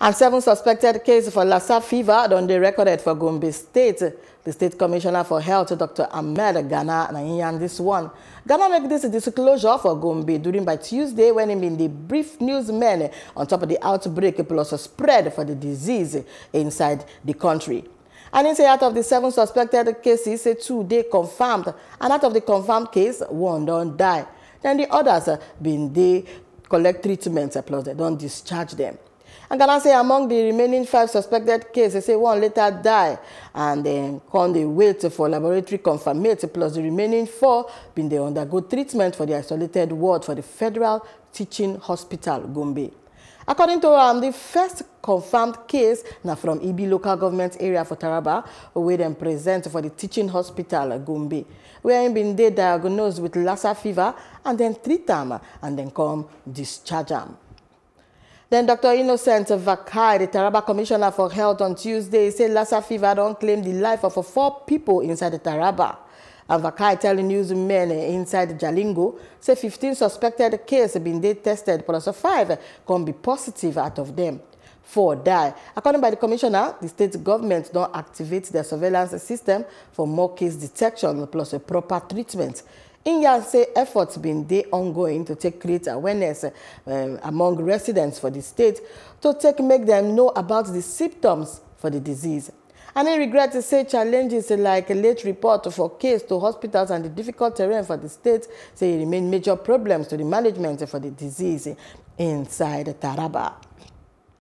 And 7 suspected cases for Lassa fever don't be recorded for Gombe State. The State Commissioner for Health, Dr. Ahmed Gana, on this one. Gana made this disclosure for Gombe during by Tuesday when he made the brief newsman on top of the outbreak plus a spread for the disease inside the country. And he said out of the 7 suspected cases, 2 they confirmed, and out of the confirmed case, 1 don't die. Then the others been they collect treatments plus they don't discharge them. And Gana say among the remaining 5 suspected cases, say 1 later die, and then can they wait for laboratory confirmation, plus the remaining 4 been they undergo treatment for the isolated ward for the Federal Teaching Hospital, Gombe. According to the first confirmed case now from Ibi local government area for Taraba, where them present for the teaching hospital, Gombe, where he been they diagnosed with Lassa fever and then treat them and then come discharge them. Then Dr. Innocent Vakai, the Taraba Commissioner for Health on Tuesday, said Lassa fever don't claim the life of 4 people inside the Taraba. And Vakai telling newsmen inside Jalingo, say 15 suspected cases been they tested, plus 5 can be positive out of them. 4 die. According by the Commissioner, the state government don't activate their surveillance system for more case detection plus a proper treatment. Inya say efforts been they ongoing to take create awareness among residents for the state to make them know about the symptoms for the disease. And he regrets to say challenges like a late report for case to hospitals and the difficult terrain for the state say remain major problems to the management for the disease inside Taraba.